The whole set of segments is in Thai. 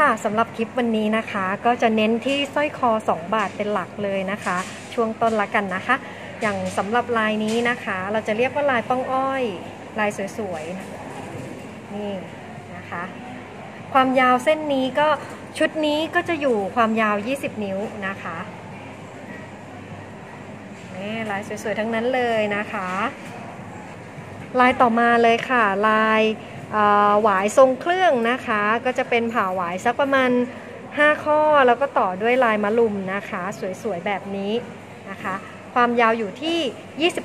ค่ะสำหรับคลิปวันนี้นะคะก็จะเน้นที่สร้อยคอ2บาทเป็นหลักเลยนะคะช่วงต้นละกันนะคะอย่างสำหรับลายนี้นะคะเราจะเรียกว่าลายป้องอ้อยลายสวยๆนี่นะคะความยาวเส้นนี้ก็ชุดนี้ก็จะอยู่ความยาว20นิ้วนะคะนี่ลายสวยๆทั้งนั้นเลยนะคะลายต่อมาเลยค่ะลายหวายทรงเครื่องนะคะก็จะเป็นผ่าหวายสักประมาณ5ข้อแล้วก็ต่อด้วยลายมะลุมนะคะสวยๆแบบนี้นะคะความยาวอยู่ที่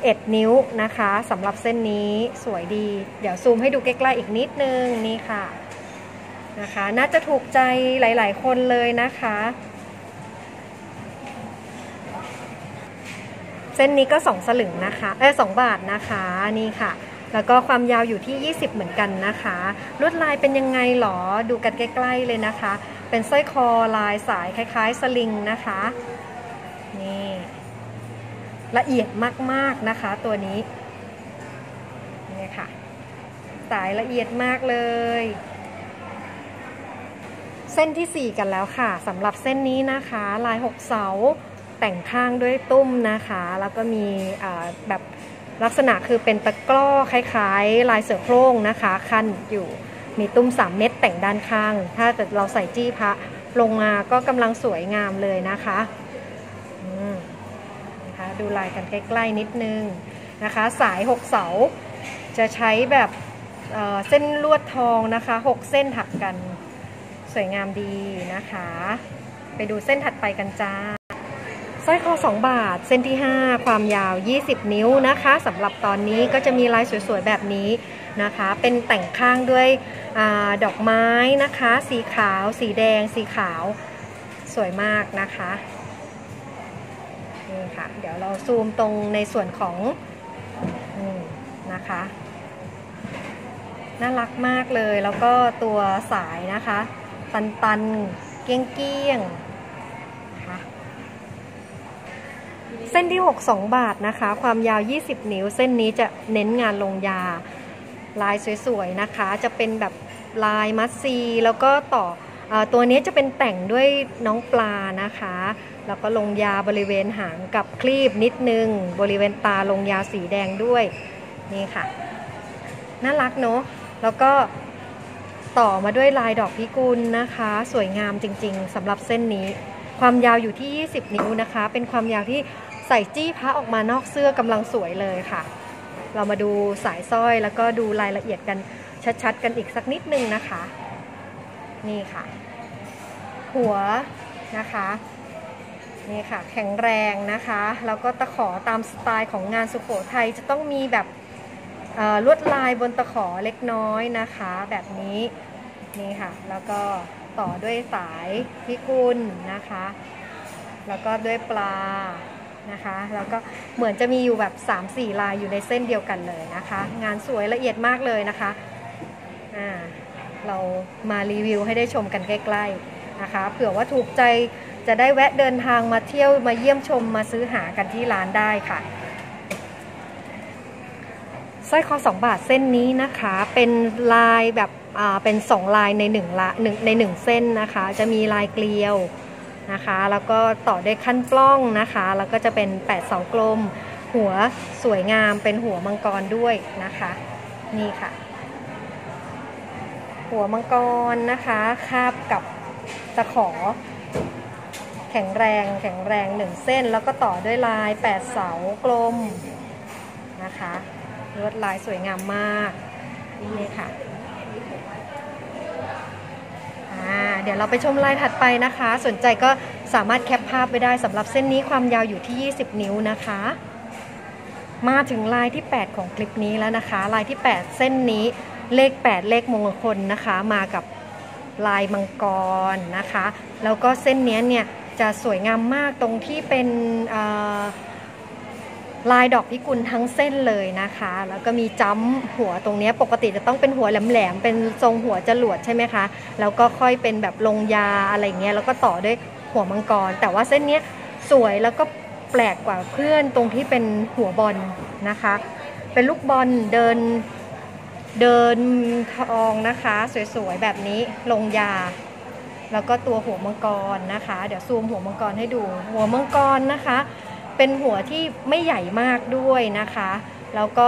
21นิ้วนะคะสำหรับเส้นนี้สวยดีเดี๋ยวซูมให้ดูใกล้ๆอีกนิดนึงนี่ค่ะนะคะน่าจะถูกใจหลายๆคนเลยนะคะเส้นนี้ก็2สลึงนะคะ2บาทนะคะนี่ค่ะแล้วก็ความยาวอยู่ที่20เหมือนกันนะคะลวดลายเป็นยังไงหรอดูกันใกล้ๆเลยนะคะเป็นสร้อยคอลายสายคล้ายๆสลิงนะคะนี่ละเอียดมากๆนะคะตัวนี้นี่ค่ะสายละเอียดมากเลยเส้นที่4กันแล้วค่ะสำหรับเส้นนี้นะคะลาย6เสาแต่งข้างด้วยตุ้มนะคะแล้วก็มีแบบลักษณะคือเป็นตะกร้อคล้ายๆลายเสือโคร่งนะคะขั้นอยู่มีตุ้ม3เม็ดแต่งด้านข้างถ้าเกิดเราใส่จี้พระลงมาก็กำลังสวยงามเลยนะคะนะคะดูลายกันใกล้ๆนิดนึงนะคะสาย6เสาจะใช้แบบเส้นลวดทองนะคะ6เส้นถักกันสวยงามดีนะคะไปดูเส้นถัดไปกันจ้าสร้อยคอ2บาทเส้นที่5ความยาว20นิ้วนะคะสำหรับตอนนี้ก็จะมีลายสวยๆแบบนี้นะคะเป็นแต่งข้างด้วยดอกไม้นะคะสีขาวสีแดงสีขาวสวยมากนะคะนี่ค่ะเดี๋ยวเราซูมตรงในส่วนของนะคะน่ารักมากเลยแล้วก็ตัวสายนะคะตันๆเกี้ยงๆเส้นที่6 2บาทนะคะความยาว20นิ้วเส้นนี้จะเน้นงานลงยาลายสวยๆนะคะจะเป็นแบบลายมัสซีแล้วก็ต่อตัวนี้จะเป็นแต่งด้วยน้องปลานะคะแล้วก็ลงยาบริเวณหางกับคลีบนิดนึงบริเวณตาลงยาสีแดงด้วยนี่ค่ะน่ารักเนาะแล้วก็ต่อมาด้วยลายดอกพิกุลนะคะสวยงามจริงๆสำหรับเส้นนี้ความยาวอยู่ที่20นิ้วนะคะเป็นความยาวที่ใส่จี้พระออกมานอกเสื้อกำลังสวยเลยค่ะเรามาดูสายสร้อยแล้วก็ดูรายละเอียดกันชัดๆกันอีกสักนิดนึงนะคะนี่ค่ะหัวนะคะนี่ค่ะแข็งแรงนะคะแล้วก็ตะขอตามสไตล์ของงานสุโขทัยจะต้องมีแบบลวดลายบนตะขอเล็กน้อยนะคะแบบนี้นี่ค่ะแล้วก็ต่อด้วยสายพิกุลนะคะแล้วก็ด้วยปลานะคะแล้วก็เหมือนจะมีอยู่แบบ3-4 ลายอยู่ในเส้นเดียวกันเลยนะคะงานสวยละเอียดมากเลยนะคะเรามารีวิวให้ได้ชมกันใกล้ๆนะคะเผื่อว่าถูกใจจะได้แวะเดินทางมาเที่ยวมาเยี่ยมชมมาซื้อหากันที่ร้านได้ค่ะสร้อยคอ2บาทเส้นนี้นะคะเป็นลายแบบเป็น2ลายใน1เส้นนะคะจะมีลายเกลียวนะคะแล้วก็ต่อด้วยขั้นปล้องนะคะแล้วก็จะเป็น8เสากลมหัวสวยงามเป็นหัวมังกรด้วยนะคะนี่ค่ะหัวมังกรนะคะคาบกับตะขอแข็งแรง1เส้นแล้วก็ต่อด้วยลาย8เสากลมนะคะลวดลายสวยงามมากนี่ค่ะเดี๋ยวเราไปชมลายถัดไปนะคะสนใจก็สามารถแคปภาพไปได้สำหรับเส้นนี้ความยาวอยู่ที่20นิ้วนะคะมาถึงลายที่8ของคลิปนี้แล้วนะคะลายที่8เส้นนี้เลข8เลขมงคลนะคะมากับลายมังกรนะคะแล้วก็เส้นนี้เนี่ยจะสวยงามมากตรงที่เป็นลายดอกพิกุลทั้งเส้นเลยนะคะแล้วก็มีจ้ำหัวตรงนี้ปกติจะต้องเป็นหัวแหลมๆเป็นทรงหัวจรวดใช่ไหมคะแล้วก็ค่อยเป็นแบบลงยาอะไรเงี้ยแล้วก็ต่อด้วยหัวมังกรแต่ว่าเส้นนี้สวยแล้วก็แปลกกว่าเพื่อนตรงที่เป็นหัวบอลนะคะเป็นลูกบอลเดินทองนะคะสวยๆแบบนี้ลงยา แล้วก็ตัวหัวมังกรนะคะเดี๋ยวซูมหัวมังกรให้ดูหัวมังกรนะคะเป็นหัวที่ไม่ใหญ่มากด้วยนะคะแล้วก็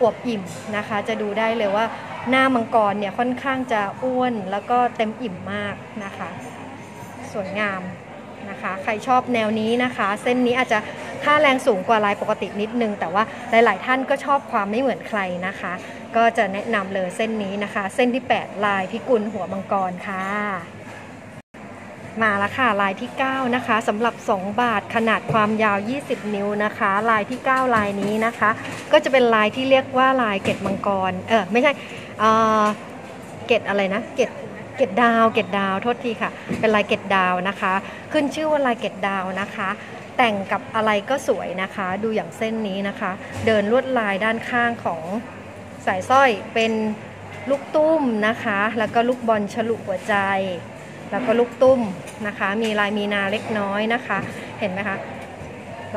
อวบอิ่มนะคะจะดูได้เลยว่าหน้ามังกรเนี่ยค่อนข้างจะอ้วนแล้วก็เต็มอิ่มมากนะคะสวยงามนะคะใครชอบแนวนี้นะคะเส้นนี้อาจจะค่าแรงสูงกว่าลายปกตินิดนึงแต่ว่าหลายๆท่านก็ชอบความไม่เหมือนใครนะคะก็จะแนะนำเลยเส้นนี้นะคะเส้นที่8ลายพิกุลหัวมังกรค่ะมาแล้วค่ะลายที่9นะคะสำหรับ2บาทขนาดความยาว20นิ้วนะคะลายที่9ลายนี้นะคะก็จะเป็นลายที่เรียกว่าลายเกตมังกรไม่ใช่เกตอะไรนะเกตดาวโทษทีค่ะเป็นลายเกตดาวนะคะขึ้นชื่อว่าลายเกตดาวนะคะแต่งกับอะไรก็สวยนะคะดูอย่างเส้นนี้นะคะเดินลวดลายด้านข้างของสายสร้อยเป็นลูกตุ้มนะคะแล้วก็ลูกบอลฉลุหัวใจแล้วก็ลูกตุ้มนะคะมีลายมีนาเล็กน้อยนะคะเห็นไหมคะ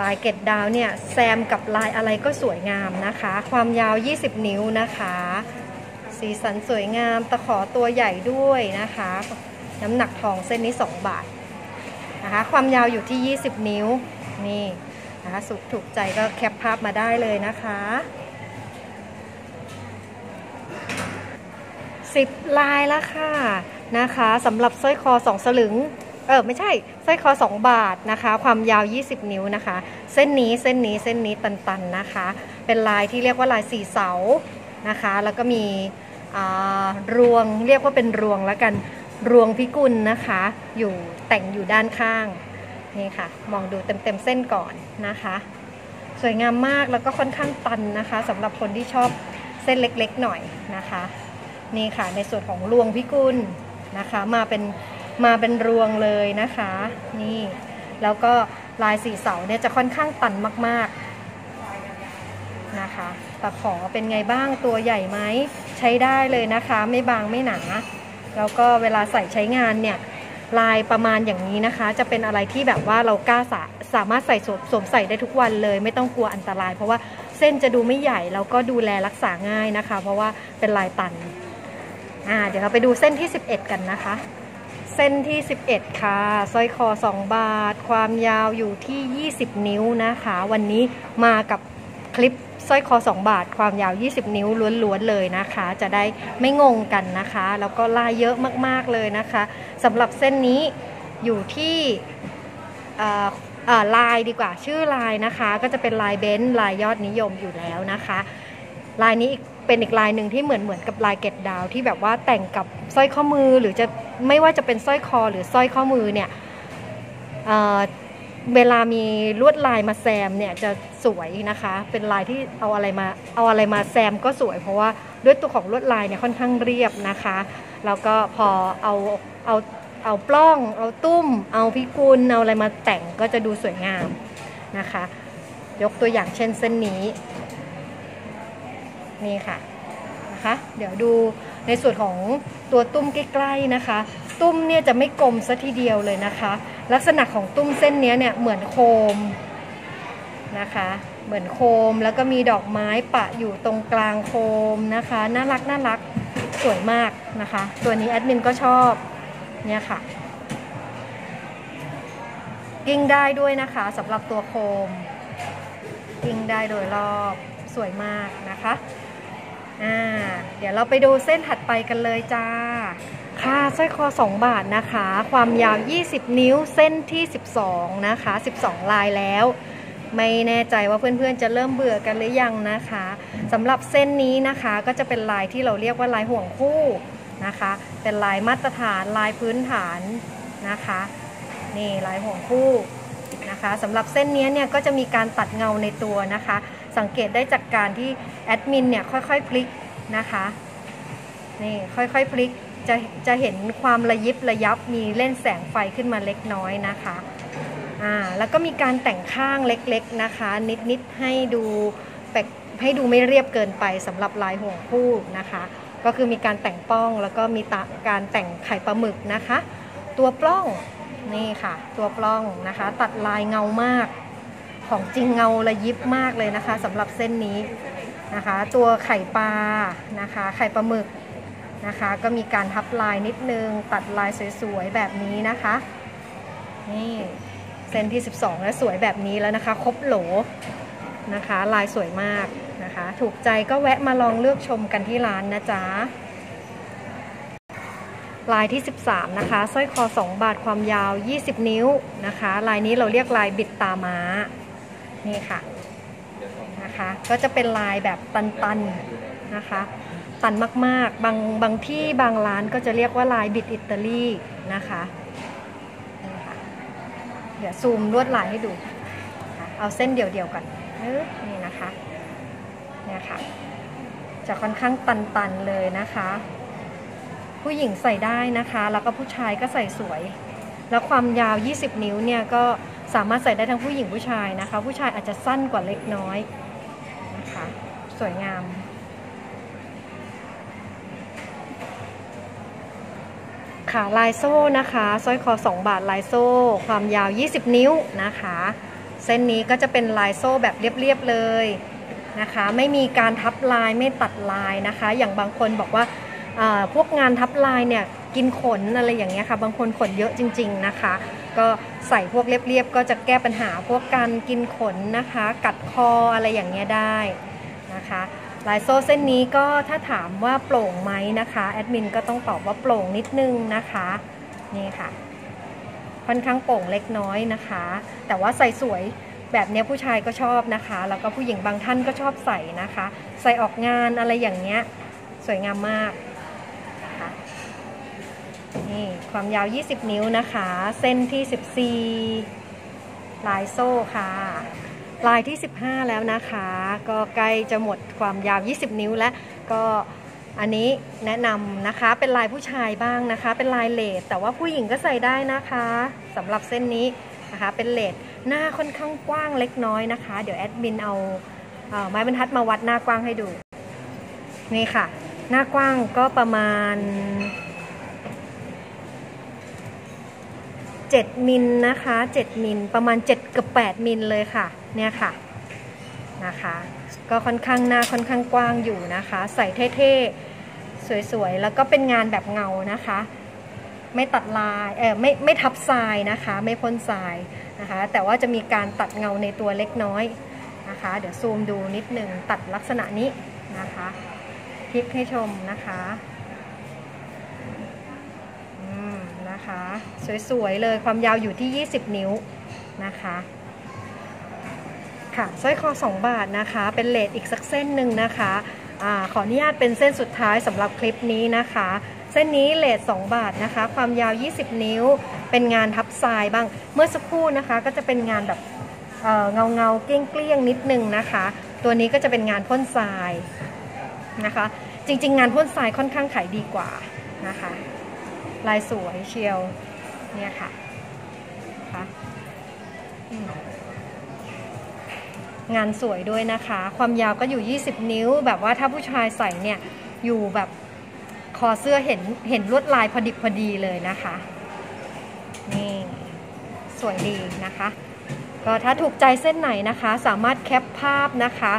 ลายเกตดาวเนี่ยแซมกับลายอะไรก็สวยงามนะคะความยาว20นิ้วนะคะสีสันสวยงามตะขอตัวใหญ่ด้วยนะคะน้ำหนักทองเส้นนี้2บาทนะคะความยาวอยู่ที่20นิ้วนี่นะคะสุขถูกใจก็แคปภาพมาได้เลยนะคะ10ลายละค่ะนะคะสำหรับสร้อยคอ2สลึงไม่ใช่สร้อยคอ2บาทนะคะความยาว20นิ้วนะคะเส้นนี้ตันๆนะคะเป็นลายที่เรียกว่าลายสี่เสานะคะแล้วก็มีรวงเรียกว่าเป็นรวงแล้วกันรวงพิกุลนะคะอยู่แต่งอยู่ด้านข้างนี่ค่ะมองดูเต็มเส้นก่อนนะคะสวยงามมากแล้วก็ค่อนข้างตันนะคะสำหรับคนที่ชอบเส้นเล็กๆหน่อยนะคะนี่ค่ะในส่วนของรวงพิกุลนะคะมาเป็นรวงเลยนะคะนี่แล้วก็ลายสีเสาเนี่ยจะค่อนข้างตันมากๆนะคะตะขอเป็นไงบ้างตัวใหญ่ไหมใช้ได้เลยนะคะไม่บางไม่หนาแล้วก็เวลาใส่ใช้งานเนี่ยลายประมาณอย่างนี้นะคะจะเป็นอะไรที่แบบว่าเรากล้าสามารถใส่สวมใส่ได้ทุกวันเลยไม่ต้องกลัวอันตรายเพราะว่าเส้นจะดูไม่ใหญ่แล้วก็ดูแลรักษาง่ายนะคะเพราะว่าเป็นลายตันเดี๋ยวเราไปดูเส้นที่11กันนะคะเส้นที่11ค่ะสร้อยคอ2บาทความยาวอยู่ที่20นิ้วนะคะวันนี้มากับคลิปสร้อยคอ2บาทความยาว20นิ้วล้วนๆเลยนะคะจะได้ไม่งงกันนะคะแล้วก็ลายเยอะมากๆเลยนะคะสำหรับเส้นนี้อยู่ที่ลายดีกว่าชื่อลายนะคะก็จะเป็นลายเบนซ์ลายยอดนิยมอยู่แล้วนะคะลายนี้เป็นอีกลายหนึ่งที่เหมือนกับลายเกตดาวที่แบบว่าแต่งกับสร้อยข้อมือหรือจะไม่ว่าจะเป็นสร้อยคอหรือสร้อยข้อมือเนี่ยเวลามีลวดลายมาแซมเนี่ยจะสวยนะคะเป็นลายที่เอาอะไรมาแซมก็สวยเพราะว่าด้วยตัวของลวดลายเนี่ยค่อนข้างเรียบนะคะแล้วก็พอเอาปล้องเอาตุ้มเอาพิกุลเอาอะไรมาแต่งก็จะดูสวยงามนะคะยกตัวอย่างเช่นเส้นนี้นี่ค่ะนะคะเดี๋ยวดูในส่วนของตัวตุ้มใกล้ๆนะคะตุ้มเนี่ยจะไม่กลมซะทีเดียวเลยนะคะลักษณะของตุ้มเส้นนี้เนี่ยเหมือนโคมนะคะเหมือนโคมแล้วก็มีดอกไม้ปะอยู่ตรงกลางโคมนะคะน่ารักสวยมากนะคะตัวนี้แอดมินก็ชอบเนี่ยค่ะกิ้งได้ด้วยนะคะสำหรับตัวโคมกิ้งได้โดยรอบสวยมากนะคะเดี๋ยวเราไปดูเส้นถัดไปกันเลยจ้าค่ะสร้อยคอ2บาทนะคะความยาว20นิ้วเส้นที่12นะคะ12ลายแล้วไม่แน่ใจว่าเพื่อนๆจะเริ่มเบื่อกันหรือยังนะคะสำหรับเส้นนี้นะคะก็จะเป็นลายที่เราเรียกว่าลายห่วงคู่นะคะเป็นลายมาตรฐานลายพื้นฐานนะคะนี่ลายห่วงคู่นะคะสำหรับเส้นนี้เนี่ยก็จะมีการตัดเงาในตัวนะคะสังเกตได้จากการที่แอดมินเนี่ยค่อยๆพลิกนะคะนี่ค่อยๆพลิกจะเห็นความระยิบระยับมีเล่นแสงไฟขึ้นมาเล็กน้อยนะคะแล้วก็มีการแต่งข้างเล็กๆนะคะนิดๆให้ดูไม่เรียบเกินไปสำหรับลายห่วงคู่นะคะก็คือมีการแต่งป้องแล้วก็มีการแต่งไข่ปลาหมึกนะคะตัวปล้องนี่ค่ะตัวปล้องนะคะตัดลายเงามากของจริงเงาระยิบมากเลยนะคะสำหรับเส้นนี้นะคะตัวไข่ปลานะคะไข่ปลาหมึก นะคะก็มีการทับลายนิดนึงตัดลายสวยๆแบบนี้นะคะนี่เส้นที่12แล้วสวยแบบนี้แล้วนะคะครบโหลนะคะลายสวยมากนะคะถูกใจก็แวะมาลองเลือกชมกันที่ร้านนะจ๊ะลายที่13นะคะสร้อยคอ2บาทความยาว20นิ้วนะคะลายนี้เราเรียกลายบิดตาม้านี่ค่ะนะคะก็จะเป็นลายแบบตันๆนะคะตันมากๆบางที่บางร้านก็จะเรียกว่าลายบิดอิตาลีนะคะเดี๋ยวซูมลวดลายให้ดูเอาเส้นเดี่ยวๆก่อนนี่นะคะเนี่ยค่ะจะค่อนข้างตันๆเลยนะคะผู้หญิงใส่ได้นะคะแล้วก็ผู้ชายก็ใส่สวยแล้วความยาว20นิ้วเนี่ยก็สามารถใส่ได้ทั้งผู้หญิงผู้ชายนะคะผู้ชายอาจจะสั้นกว่าเล็กน้อยนะคะสวยงามค่ะลายโซ่นะคะสร้อยคอ2บาทลายโซ่ความยาว20นิ้วนะคะเส้นนี้ก็จะเป็นลายโซ่แบบเรียบๆเลยนะคะไม่มีการทับลายไม่ตัดลายนะคะอย่างบางคนบอกว่าพวกงานทับลายเนี่ยกินขนอะไรอย่างเงี้ยค่ะบางคนขนเยอะจริงๆนะคะก็ใส่พวกเรียบๆก็จะแก้ปัญหาพวกการกินขนนะคะกัดคออะไรอย่างเงี้ยได้นะคะลายโซ่เส้นนี้ก็ถ้าถามว่าโปร่งไหมนะคะแอดมินก็ต้องตอบว่าโปร่งนิดนึงนะคะนี่ค่ะค่อนข้างโปร่งเล็กน้อยนะคะแต่ว่าใส่สวยแบบนี้ผู้ชายก็ชอบนะคะแล้วก็ผู้หญิงบางท่านก็ชอบใส่นะคะใส่ออกงานอะไรอย่างเงี้ยสวยงามมากนะคะนี่ความยาว20นิ้วนะคะเส้นที่14ลายโซ่ค่ะลายที่15แล้วนะคะก็ใกล้จะหมดความยาว20นิ้วแล้วก็อันนี้แนะนำนะคะเป็นลายผู้ชายบ้างนะคะเป็นลายเลดแต่ว่าผู้หญิงก็ใส่ได้นะคะสำหรับเส้นนี้นะคะเป็นเลดหน้าค่อนข้างกว้างเล็กน้อยนะคะเดี๋ยวแอดมินเอาไม้บรรทัดมาวัดหน้ากว้างให้ดูนี่ค่ะหน้ากว้างก็ประมาณ7มิลนะคะ7มิลประมาณ7กับ8มิลเลยค่ะเนี่ยค่ะนะคะก็ค่อนข้างหน้าค่อนข้างกว้างอยู่นะคะใส่เท่ๆสวยๆแล้วก็เป็นงานแบบเงานะคะไม่ตัดลายไม่ทับทรายนะคะไม่พ่นทรายนะคะแต่ว่าจะมีการตัดเงาในตัวเล็กน้อยนะคะเดี๋ยวซูมดูนิดนึงตัดลักษณะนี้นะคะพลิกให้ชมนะคะนะคะสวยๆเลยความยาวอยู่ที่20นิ้วนะคะค่ะสร้อยคอ2บาทนะคะเป็นเลทอีกสักเส้นหนึ่งนะคะขออนุญาตเป็นเส้นสุดท้ายสำหรับคลิปนี้นะคะเส้นนี้เลท2บาทนะคะความยาว20นิ้วเป็นงานทับทรายบ้างเมื่อสักครู่นะคะก็จะเป็นงานแบบเงาเกลี้ยงๆนิดนึงนะคะตัวนี้ก็จะเป็นงานพ่นทรายนะคะจริงๆงานพ่นทรายค่อนข้างขายดีกว่านะคะลายสวยเชียวเนี่ยค่ะงานสวยด้วยนะคะความยาวก็อยู่20นิ้วแบบว่าถ้าผู้ชายใส่เนี่ยอยู่แบบคอเสื้อเห็นลวดลายพอดิบพอดีเลยนะคะนี่สวยดีนะคะก็ถ้าถูกใจเส้นไหนนะคะสามารถแคปภาพนะคะ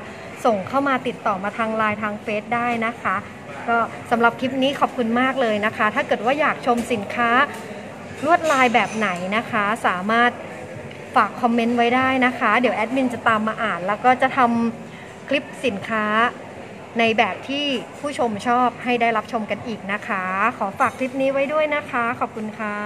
ส่งเข้ามาติดต่อมาทางไลน์ทางเฟซได้นะคะก็สำหรับคลิปนี้ขอบคุณมากเลยนะคะถ้าเกิดว่าอยากชมสินค้าลวดลายแบบไหนนะคะสามารถฝากคอมเมนต์ไว้ได้นะคะเดี๋ยวแอดมินจะตามมาอ่านแล้วก็จะทำคลิปสินค้าในแบบที่ผู้ชมชอบให้ได้รับชมกันอีกนะคะขอฝากคลิปนี้ไว้ด้วยนะคะขอบคุณค่ะ